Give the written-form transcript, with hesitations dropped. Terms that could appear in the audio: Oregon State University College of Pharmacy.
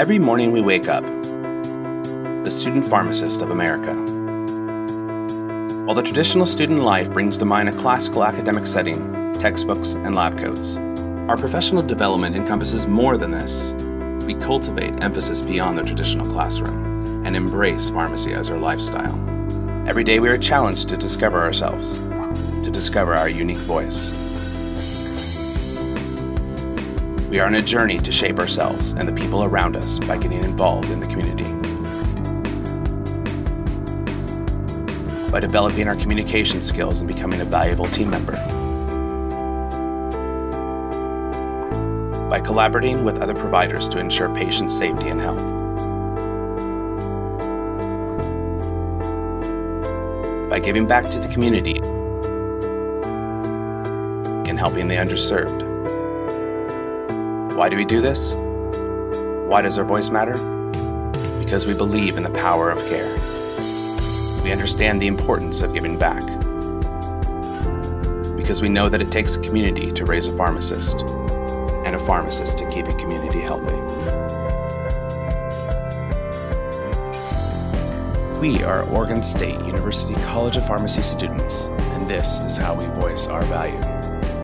Every morning we wake up, the student pharmacist of America. While the traditional student life brings to mind a classical academic setting, textbooks, and lab coats, our professional development encompasses more than this. We cultivate emphasis beyond the traditional classroom and embrace pharmacy as our lifestyle. Every day we are challenged to discover ourselves, to discover our unique voice. We are on a journey to shape ourselves and the people around us by getting involved in the community. By developing our communication skills and becoming a valuable team member. By collaborating with other providers to ensure patient safety and health. By giving back to the community and helping the underserved. Why do we do this? Why does our voice matter? Because we believe in the power of care. We understand the importance of giving back because we know that it takes a community to raise a pharmacist and a pharmacist to keep a community healthy. We are Oregon State University College of Pharmacy students, and this is how we voice our value.